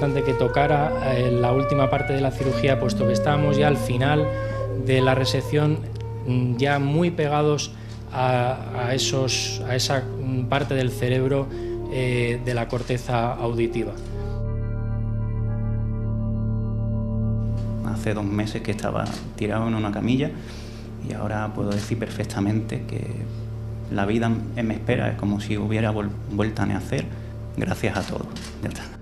importante que tocara la última parte de la cirugía, puesto que estábamos ya al final de la resección, ya muy pegados a esa parte del cerebro de la corteza auditiva. Hace 2 meses que estaba tirado en una camilla y ahora puedo decir perfectamente que la vida me espera, es como si hubiera vuelta a nacer, gracias a todos.